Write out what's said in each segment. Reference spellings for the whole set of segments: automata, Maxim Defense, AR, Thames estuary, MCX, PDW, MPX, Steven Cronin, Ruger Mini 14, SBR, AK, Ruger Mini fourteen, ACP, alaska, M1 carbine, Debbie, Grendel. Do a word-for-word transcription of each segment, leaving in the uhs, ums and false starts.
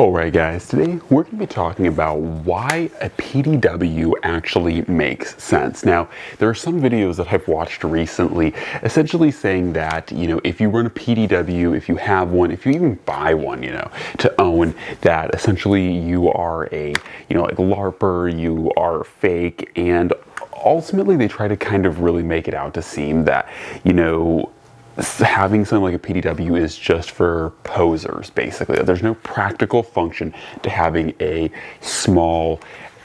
Alright guys, today we're going to be talking about why a P D W actually makes sense. Now, there are some videos that I've watched recently essentially saying that, you know, if you run a P D W, if you have one, if you even buy one, you know, to own, that essentially you are a, you know, like LARPer, you are fake, and ultimately they try to kind of really make it out to seem that, you know, having something like a P D W is just for posers, basically. There's no practical function to having a small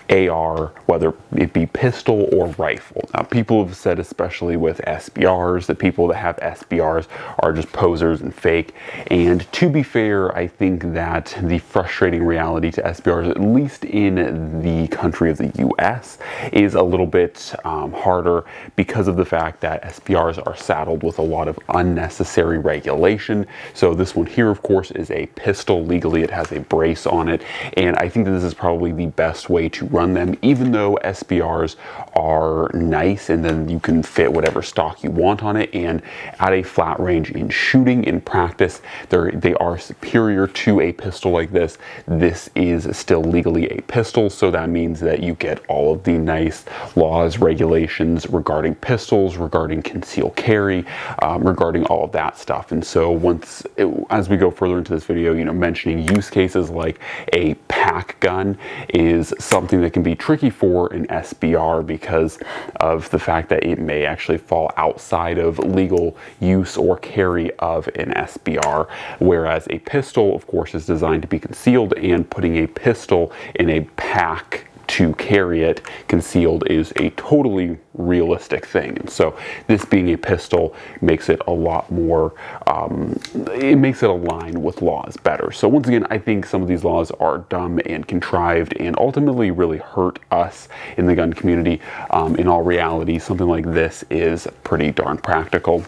A R, whether it be pistol or rifle. Now, people have said, especially with S B Rs, that people that have S B Rs are just posers and fake. And to be fair, I think that the frustrating reality to S B Rs, at least in the country of the U S, is a little bit um, harder because of the fact that S B Rs are saddled with a lot of unnecessary regulation. So this one here, of course, is a pistol. Legally, it has a brace on it. And I think that this is probably the best way to run them, even though S B Rs are nice and then you can fit whatever stock you want on it, and at a flat range in shooting, in practice, they're, they are superior to a pistol like this. This is still legally a pistol, so that means that you get all of the nice laws, regulations regarding pistols, regarding concealed carry, um, regarding all of that stuff. And so once, it, as we go further into this video, you know, mentioning use cases like a pack gun is something that can be tricky for an S B R because of the fact that it may actually fall outside of legal use or carry of an S B R, whereas a pistol, of course, is designed to be concealed, and putting a pistol in a pack to carry it concealed is a totally realistic thing. And so this being a pistol makes it a lot more, um, it makes it align with laws better. So once again, I think some of these laws are dumb and contrived and ultimately really hurt us in the gun community. Um, in all reality, something like this is pretty darn practical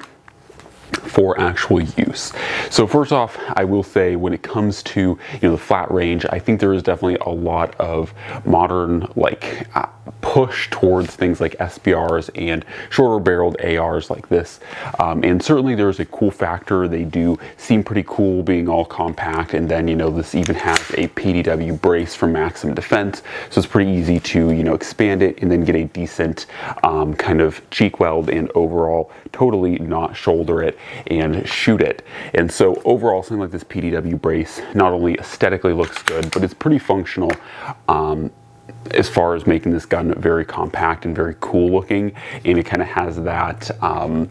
for actual use. So first off, I will say, when it comes to, you know, the flat range, I think there is definitely a lot of modern, like, uh, push towards things like S B Rs and shorter barreled A Rs like this. Um, and certainly there's a cool factor. They do seem pretty cool being all compact. And then, you know, this even has a P D W brace from Maxim Defense. So it's pretty easy to, you know, expand it and then get a decent um, kind of cheek weld and overall totally not shoulder it and shoot it. And so overall, something like this P D W brace not only aesthetically looks good, but it's pretty functional. Um, as far as making this gun very compact and very cool looking, and it kind of has that um,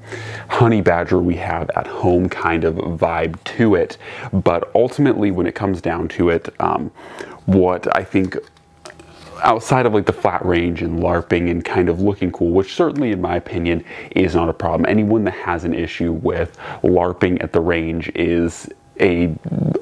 honey badger we have at home kind of vibe to it. But ultimately, when it comes down to it, um, what I think, outside of like the flat range and LARPing and kind of looking cool, which certainly in my opinion is not a problem. Anyone that has an issue with LARPing at the range is a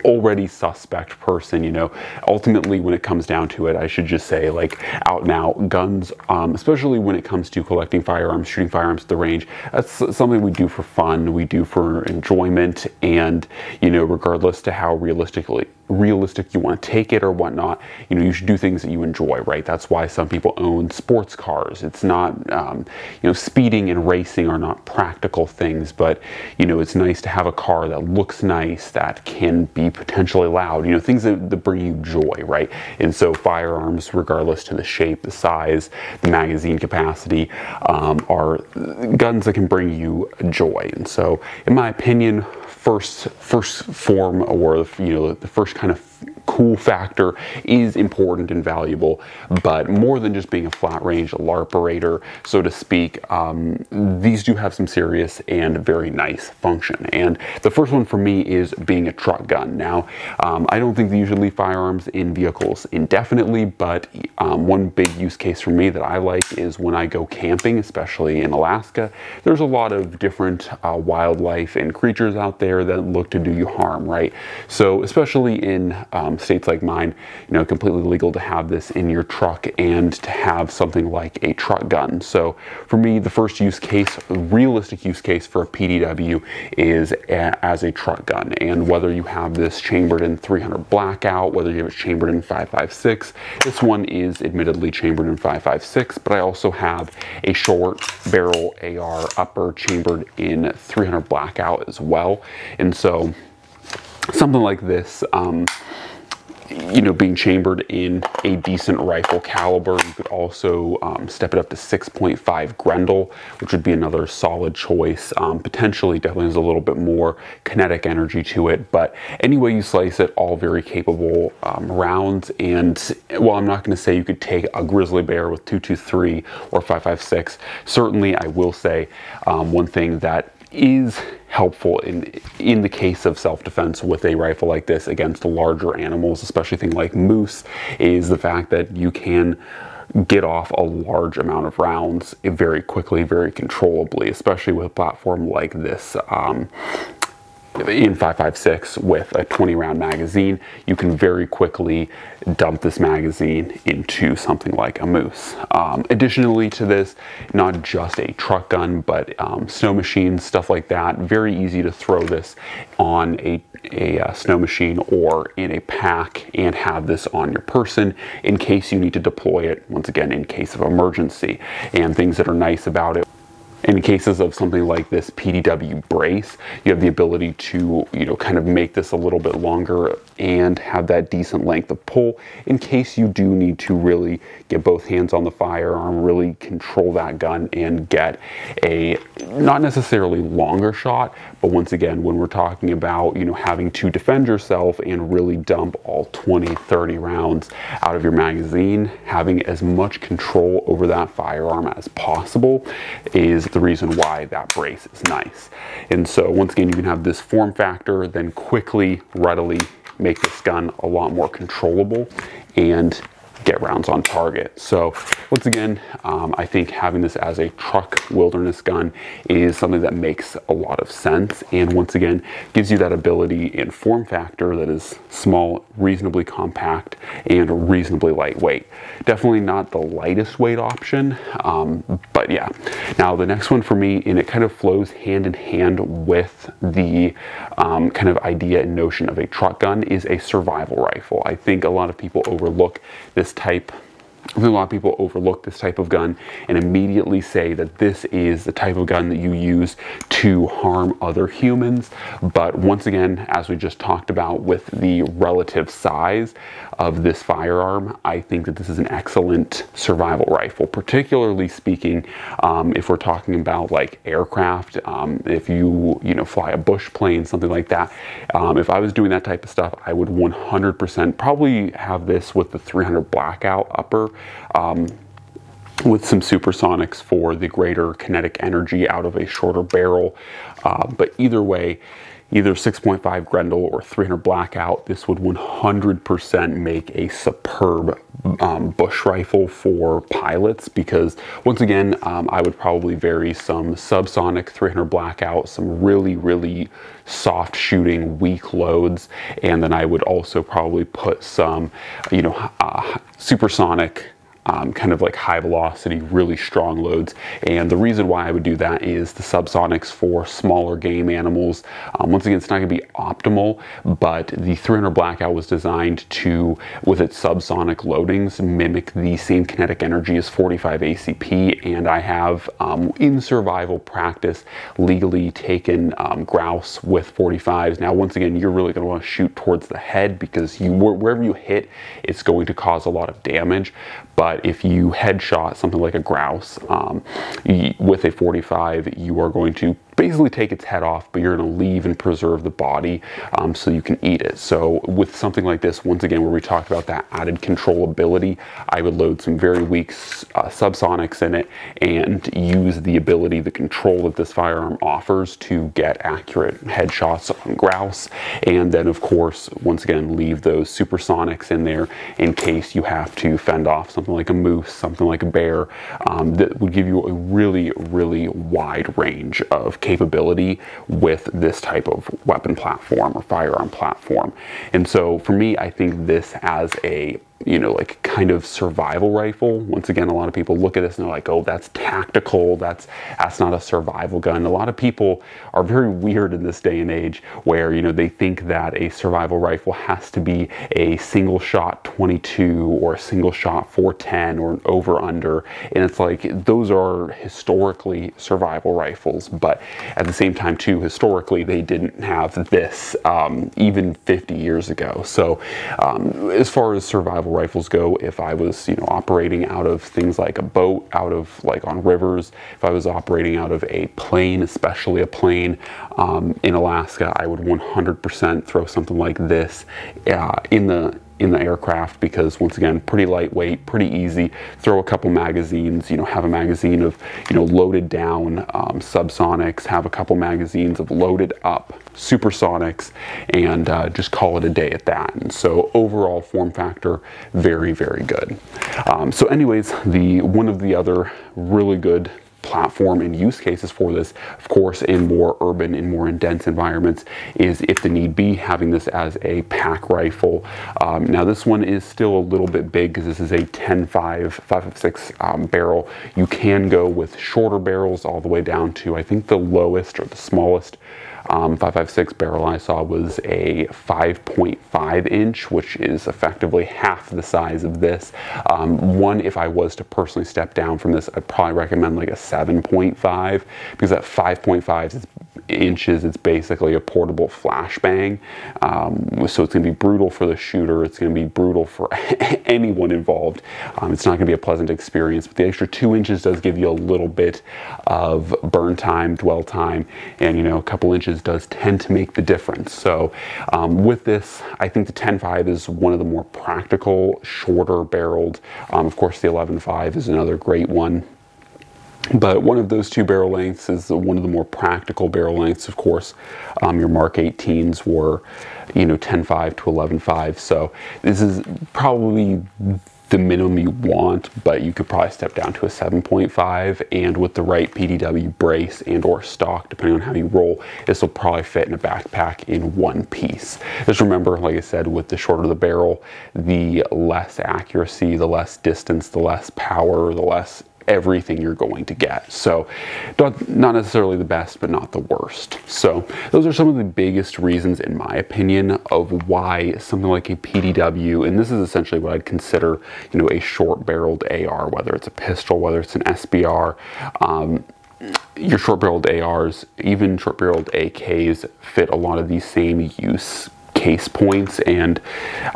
already suspect person, you know. Ultimately, when it comes down to it, I should just say, like, out now, guns, um, especially when it comes to collecting firearms, shooting firearms at the range, that's something we do for fun, we do for enjoyment, and, you know, regardless to how realistically realistic you want to take it or whatnot, you know, you should do things that you enjoy, right? That's why some people own sports cars. It's not, um, you know, speeding and racing are not practical things, but, you know, it's nice to have a car that looks nice, that can be potentially loud, you know, things that, that bring you joy, right? And so firearms, regardless to the shape, the size, the magazine capacity, um, are guns that can bring you joy. And so, in my opinion, first first form, or, you know, the first kind of cool factor is important and valuable, but more than just being a flat range LARPerator, so to speak, um, these do have some serious and very nice function. And the first one for me is being a truck gun. Now, um, I don't think they usually leave firearms in vehicles indefinitely, but um, one big use case for me that I like is when I go camping, especially in Alaska. There's a lot of different uh, wildlife and creatures out there that look to do you harm, right? So especially in um, states like mine, you know, completely legal to have this in your truck and to have something like a truck gun. So for me, the first use case, realistic use case for a P D W is a, as a truck gun. And whether you have this chambered in three hundred blackout, whether you have it chambered in five five six, this one is admittedly chambered in five five six, but I also have a short barrel A R upper chambered in three hundred blackout as well. And so something like this, um, you know, being chambered in a decent rifle caliber. You could also um, step it up to six point five Grendel, which would be another solid choice. Um, potentially definitely has a little bit more kinetic energy to it, but any way you slice it, all very capable um, rounds. And while I'm not going to say you could take a grizzly bear with two two three or five five six, certainly I will say um, one thing that is helpful in in the case of self-defense with a rifle like this against larger animals, especially things like moose, is the fact that you can get off a large amount of rounds very quickly, very controllably, especially with a platform like this. Um, in five five six with a twenty round magazine, you can very quickly dump this magazine into something like a moose. Um, additionally to this, not just a truck gun, but um, snow machines, stuff like that. Very easy to throw this on a, a uh, snow machine or in a pack and have this on your person in case you need to deploy it, once again, in case of emergency. And things that are nice about it, in cases of something like this P D W brace, you have the ability to, you know, kind of make this a little bit longer and have that decent length of pull in case you do need to really get both hands on the firearm, really control that gun and get a not necessarily longer shot, but once again, when we're talking about, you know, having to defend yourself and really dump all twenty, thirty rounds out of your magazine, having as much control over that firearm as possible is the reason why that brace is nice. And so once again, you can have this form factor, then quickly, readily make this gun a lot more controllable and get rounds on target. So once again, um, I think having this as a truck wilderness gun is something that makes a lot of sense. And once again, gives you that ability in form factor that is small, reasonably compact, and reasonably lightweight. Definitely not the lightest weight option, um, but yeah. Now the next one for me, and it kind of flows hand in hand with the um, kind of idea and notion of a truck gun, is a survival rifle. I think a lot of people overlook this type, I think a lot of people overlook this type of gun and immediately say that this is the type of gun that you use to harm other humans. But once again, as we just talked about with the relative size of this firearm, I think that this is an excellent survival rifle, particularly speaking, um, if we're talking about like aircraft, um, if you, you know, fly a bush plane, something like that. Um, if I was doing that type of stuff, I would one hundred percent probably have this with the three hundred blackout upper, Um, with some supersonics for the greater kinetic energy out of a shorter barrel. Uh, but either way, either six point five Grendel or three hundred blackout, this would one hundred percent make a superb um, bush rifle for pilots, because once again, um, I would probably vary some subsonic three hundred blackout, some really, really soft shooting, weak loads. And then I would also probably put some, you know, uh, supersonic, Um, kind of like high velocity, really strong loads. And the reason why I would do that is the subsonics for smaller game animals. Um, once again, it's not gonna be optimal, but the three hundred blackout was designed to, with its subsonic loadings, mimic the same kinetic energy as forty-five A C P. And I have, um, in survival practice, legally taken um, grouse with forty-fives. Now, once again, you're really gonna wanna shoot towards the head, because you, wherever you hit, it's going to cause a lot of damage. But if you headshot something like a grouse um, with a forty-five, you are going to basically take its head off, but you're going to leave and preserve the body um, so you can eat it. So with something like this, once again, where we talked about that added controllability, I would load some very weak uh, subsonics in it and use the ability, the control that this firearm offers to get accurate headshots on grouse. And then of course, once again, leave those supersonics in there in case you have to fend off something like a moose, something like a bear. Um, that would give you a really, really wide range of capability with this type of weapon platform or firearm platform. And so for me, I think this as a you know, like kind of survival rifle. Once again, a lot of people look at this and they're like, oh, that's tactical, that's that's not a survival gun. A lot of people are very weird in this day and age where, you know, they think that a survival rifle has to be a single shot twenty-two or a single shot four ten or an over under, and it's like, those are historically survival rifles, but at the same time too, historically they didn't have this um, even fifty years ago. So um, as far as survival rifles go, if I was, you know, operating out of things like a boat, out of like on rivers, if I was operating out of a plane, especially a plane um, in Alaska, I would one hundred percent throw something like this uh, in the in the aircraft, because once again, pretty lightweight, pretty easy. Throw a couple magazines, you know, have a magazine of, you know, loaded down um, subsonics, have a couple magazines of loaded up supersonics, and uh, just call it a day at that. And so overall form factor, very, very good. Um, so anyways, the one of the other really good platform and use cases for this, of course, in more urban and more dense environments, is if the need be, having this as a pack rifle. Um, now this one is still a little bit big because this is a ten five, five five six um, barrel. You can go with shorter barrels all the way down to, I think the lowest or the smallest Um, five five six barrel I saw was a five point five inch, which is effectively half the size of this. Um, one, if I was to personally step down from this, I'd probably recommend like a seven point five, because that five point five is inches, it's basically a portable flashbang. Um, so it's gonna be brutal for the shooter, it's gonna be brutal for anyone involved. Um, it's not gonna be a pleasant experience, but the extra two inches does give you a little bit of burn time, dwell time, and, you know, a couple inches does tend to make the difference. So um, with this, I think the ten five is one of the more practical, shorter barreled. Um, of course, the eleven five is another great one. But one of those two barrel lengths is one of the more practical barrel lengths. Of course, um, your Mark eighteens were, you know, ten five to eleven five. So this is probably the minimum you want, but you could probably step down to a seven point five, and with the right P D W brace and or stock, depending on how you roll, this will probably fit in a backpack in one piece. Just remember, like I said, with the shorter the barrel, the less accuracy, the less distance, the less power, the less everything you're going to get. So not necessarily the best, but not the worst. So those are some of the biggest reasons, in my opinion, of why something like a P D W, and this is essentially what I'd consider, you know, a short barreled A R, whether it's a pistol, whether it's an S B R, um, your short barreled A Rs, even short barreled A Ks fit a lot of these same use case points, and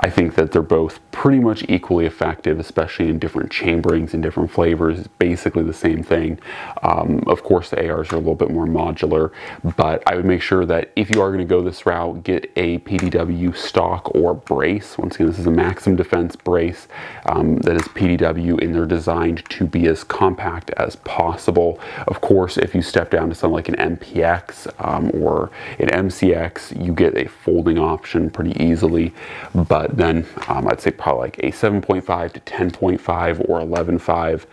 I think that they're both pretty much equally effective, especially in different chamberings and different flavors. It's basically the same thing. Um, of course, the A Rs are a little bit more modular, but I would make sure that if you are going to go this route, get a P D W stock or brace. Once again, this is a Maxim Defense brace um, that is P D W, and they're designed to be as compact as possible. Of course, if you step down to something like an M P X um, or an M C X, you get a folding option pretty easily. But then um, I'd say probably like a seven point five to ten point five or eleven five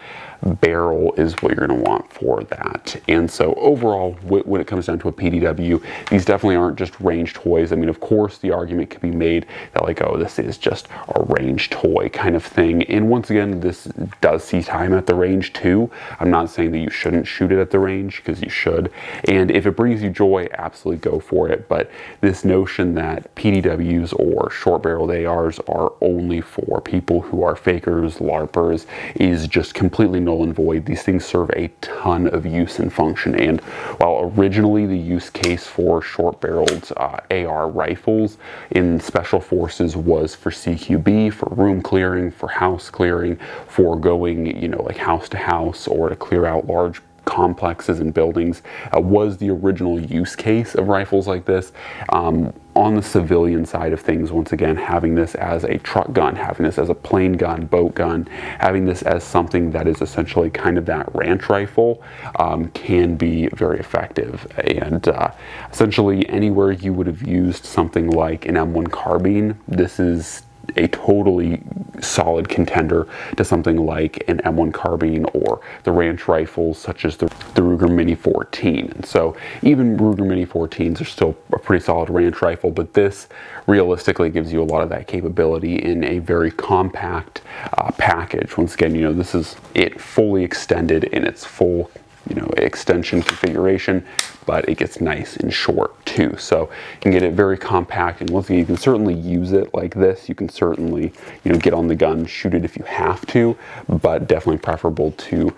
barrel is what you're going to want for that. And so overall, when it comes down to a P D W, these definitely aren't just range toys. I mean, of course, the argument could be made that like, oh, this is just a range toy kind of thing. And once again, this does see time at the range too. I'm not saying that you shouldn't shoot it at the range, because you should. And if it brings you joy, absolutely go for it. But this notion that P D Ws or short-barreled A Rs are only for people who are fakers, LARPers, is just completely null and void. These things serve a ton of use and function, and while originally the use case for short-barreled uh, A R rifles in special forces was for C Q B, for room clearing, for house clearing, for going, you know, like house to house, or to clear out large complexes and buildings, uh, was the original use case of rifles like this. Um, on the civilian side of things, once again, having this as a truck gun, having this as a plane gun, boat gun, having this as something that is essentially kind of that ranch rifle um, can be very effective. And uh, essentially anywhere you would have used something like an M one carbine, this is a totally solid contender to something like an M one carbine or the ranch rifles such as the, the Ruger Mini fourteen. And so even Ruger Mini fourteens are still a pretty solid ranch rifle, but this realistically gives you a lot of that capability in a very compact uh, package. Once again, you know, this is it fully extended in its full you know, extension configuration, but it gets nice and short too. So you can get it very compact, and once again, you can certainly use it like this. You can certainly, you know, get on the gun, shoot it if you have to, but definitely preferable to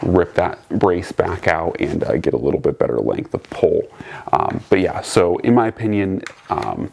rip that brace back out and uh, get a little bit better length of pull. Um, but yeah, so in my opinion, um,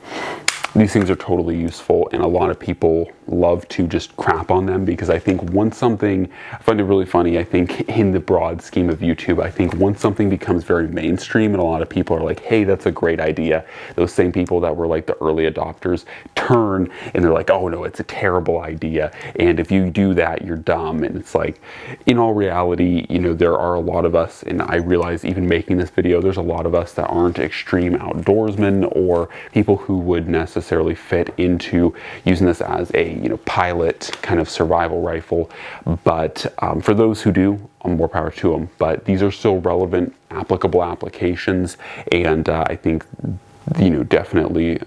these things are totally useful, and a lot of people love to just crap on them because I think once something, I find it really funny, I think in the broad scheme of YouTube, I think once something becomes very mainstream and a lot of people are like, hey, that's a great idea, those same people that were like the early adopters turn and they're like, oh no, it's a terrible idea, and if you do that, you're dumb. And it's like, in all reality, you know, there are a lot of us, and I realize even making this video, there's a lot of us that aren't extreme outdoorsmen or people who would necessarily necessarily fit into using this as a you know pilot kind of survival rifle, but um, for those who do, more power to them. But these are still relevant, applicable applications, and uh, I think you know definitely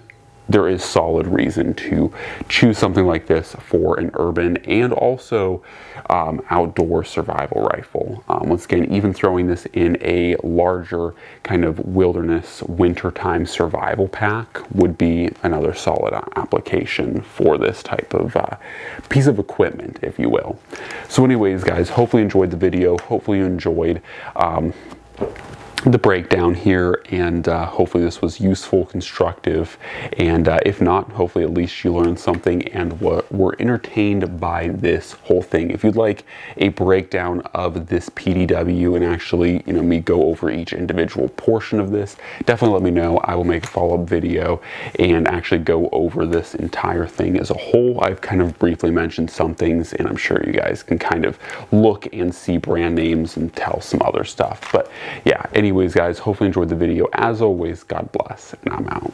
there is solid reason to choose something like this for an urban and also um, outdoor survival rifle. Um, once again, even throwing this in a larger kind of wilderness wintertime survival pack would be another solid application for this type of uh, piece of equipment, if you will. So anyways, guys, hopefully you enjoyed the video. Hopefully you enjoyed um, the breakdown here, and uh, hopefully this was useful, constructive, and uh, if not, hopefully at least you learned something and were entertained by this whole thing. If you'd like a breakdown of this P D W and actually you know me go over each individual portion of this, definitely let me know. I will make a follow-up video and actually go over this entire thing as a whole. I've kind of briefly mentioned some things, and I'm sure you guys can kind of look and see brand names and tell some other stuff, but yeah, any Anyways, guys, hopefully you enjoyed the video. As always, God bless, and I'm out.